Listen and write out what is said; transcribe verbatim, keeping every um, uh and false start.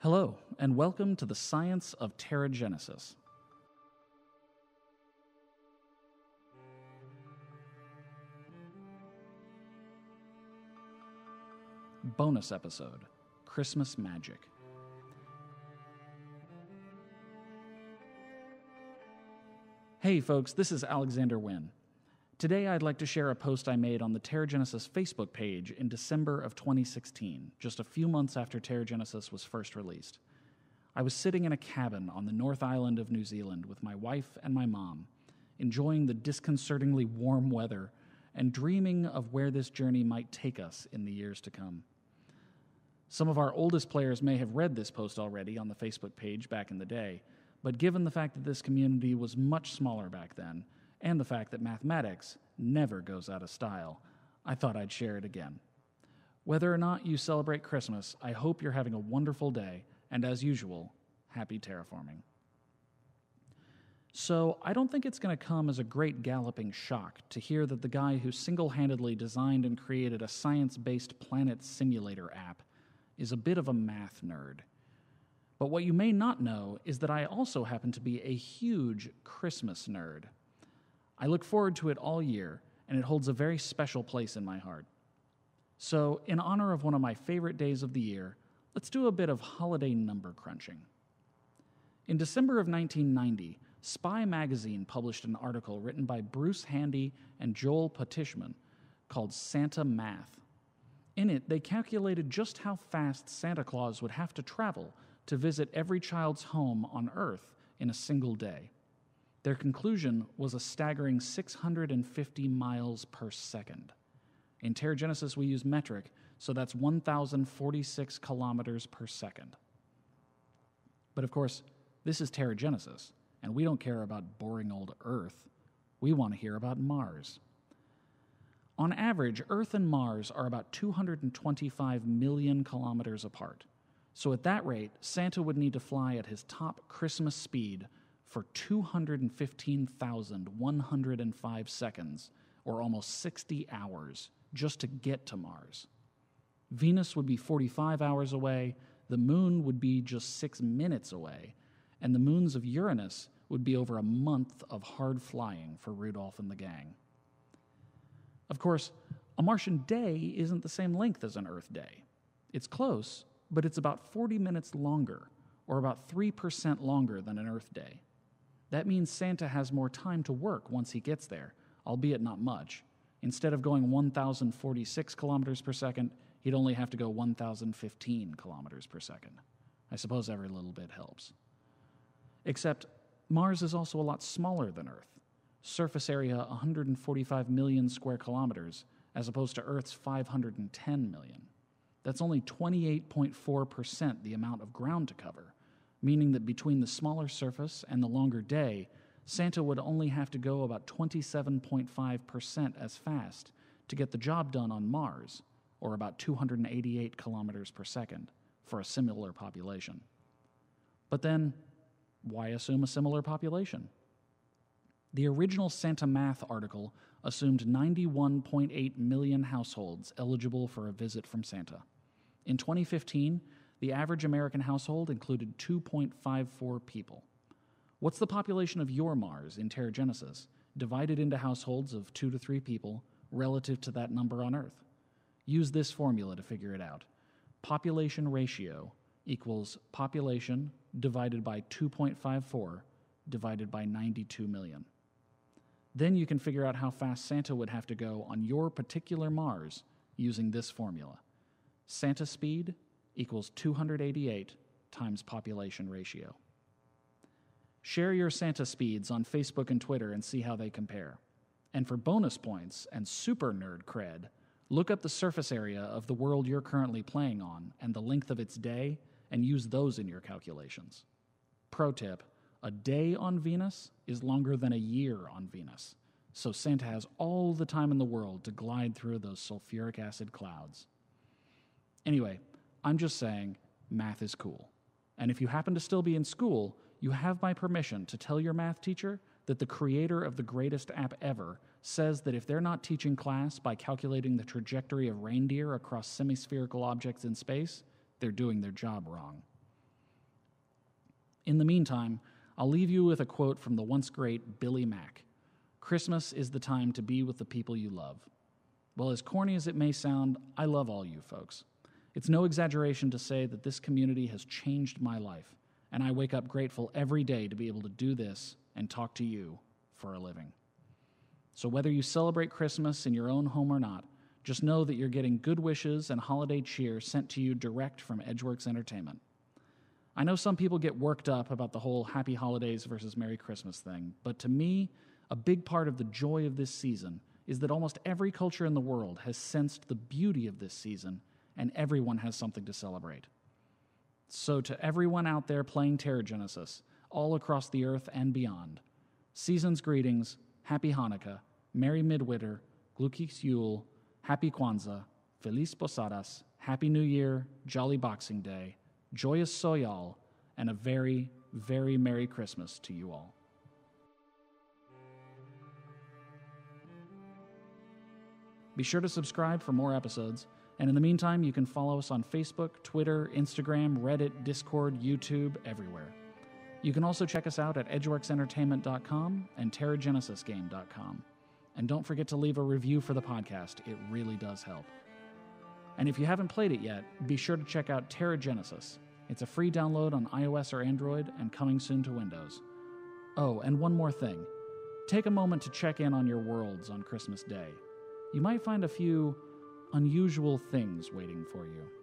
Hello, and welcome to the Science of TerraGenesis. Bonus episode, Christmas Magic. Hey folks, this is Alexander Wynn. Today I'd like to share a post I made on the TerraGenesis Facebook page in December of twenty sixteen, just a few months after TerraGenesis was first released. I was sitting in a cabin on the North Island of New Zealand with my wife and my mom, enjoying the disconcertingly warm weather and dreaming of where this journey might take us in the years to come. Some of our oldest players may have read this post already on the Facebook page back in the day, but given the fact that this community was much smaller back then, and the fact that mathematics never goes out of style, I thought I'd share it again. Whether or not you celebrate Christmas, I hope you're having a wonderful day, and as usual, happy terraforming. So, I don't think it's going to come as a great galloping shock to hear that the guy who single-handedly designed and created a science-based planet simulator app is a bit of a math nerd. But what you may not know is that I also happen to be a huge Christmas nerd. I look forward to it all year, and it holds a very special place in my heart. So, in honor of one of my favorite days of the year, let's do a bit of holiday number crunching. In December of nineteen ninety, Spy Magazine published an article written by Bruce Handy and Joel Patishman called Santa Math. In it, they calculated just how fast Santa Claus would have to travel to visit every child's home on Earth in a single day. Their conclusion was a staggering six hundred fifty miles per second. In TerraGenesis, we use metric, so that's one thousand forty-six kilometers per second. But of course, this is TerraGenesis, and we don't care about boring old Earth. We want to hear about Mars. On average, Earth and Mars are about two hundred twenty-five million kilometers apart. So at that rate, Santa would need to fly at his top Christmas speed for two hundred fifteen thousand one hundred five seconds, or almost sixty hours, just to get to Mars. Venus would be forty-five hours away, the Moon would be just six minutes away, and the moons of Uranus would be over a month of hard flying for Rudolph and the gang. Of course, a Martian day isn't the same length as an Earth day. It's close, but it's about forty minutes longer, or about three percent longer than an Earth day. That means Santa has more time to work once he gets there, albeit not much. Instead of going one thousand forty-six kilometers per second, he'd only have to go one thousand fifteen kilometers per second. I suppose every little bit helps. Except Mars is also a lot smaller than Earth. Surface area one hundred forty-five million square kilometers, as opposed to Earth's five hundred ten million. That's only twenty-eight point four percent the amount of ground to cover, meaning that between the smaller surface and the longer day, Santa would only have to go about twenty-seven point five percent as fast to get the job done on Mars, or about two hundred eighty-eight kilometers per second, for a similar population. But then, why assume a similar population? The original Santa Math article assumed ninety-one point eight million households eligible for a visit from Santa. In twenty fifteen, the average American household included two point five four people. What's the population of your Mars in TerraGenesis, divided into households of two to three people, relative to that number on Earth? Use this formula to figure it out. Population ratio equals population divided by two point five four divided by ninety-two million. Then you can figure out how fast Santa would have to go on your particular Mars using this formula. Santa speed equals two hundred eighty-eight times population ratio. Share your Santa speeds on Facebook and Twitter and see how they compare. And for bonus points and super nerd cred, look up the surface area of the world you're currently playing on and the length of its day, and use those in your calculations. Pro tip: a day on Venus is longer than a year on Venus, so Santa has all the time in the world to glide through those sulfuric acid clouds. Anyway, I'm just saying, math is cool. And if you happen to still be in school, you have my permission to tell your math teacher that the creator of the greatest app ever says that if they're not teaching class by calculating the trajectory of reindeer across semispherical objects in space, they're doing their job wrong. In the meantime, I'll leave you with a quote from the once great Billy Mack. Christmas is the time to be with the people you love. Well, as corny as it may sound, I love all you folks. It's no exaggeration to say that this community has changed my life, and I wake up grateful every day to be able to do this and talk to you for a living. So whether you celebrate Christmas in your own home or not, just know that you're getting good wishes and holiday cheer sent to you direct from Edgeworks Entertainment. I know some people get worked up about the whole happy holidays versus Merry Christmas thing, but to me, a big part of the joy of this season is that almost every culture in the world has sensed the beauty of this season, and everyone has something to celebrate. So to everyone out there playing TerraGenesis, all across the earth and beyond, season's greetings, Happy Hanukkah, Merry Midwinter, Glückliches Yule, Happy Kwanzaa, Feliz Posadas, Happy New Year, Jolly Boxing Day, Joyous Soyal, and a very, very Merry Christmas to you all. Be sure to subscribe for more episodes, and in the meantime, you can follow us on Facebook, Twitter, Instagram, Reddit, Discord, YouTube, everywhere. You can also check us out at Edgeworks Entertainment dot com and Terra Genesis Game dot com. And don't forget to leave a review for the podcast. It really does help. And if you haven't played it yet, be sure to check out TerraGenesis. It's a free download on iOS or Android and coming soon to Windows. Oh, and one more thing. Take a moment to check in on your worlds on Christmas Day. You might find a few unusual things waiting for you.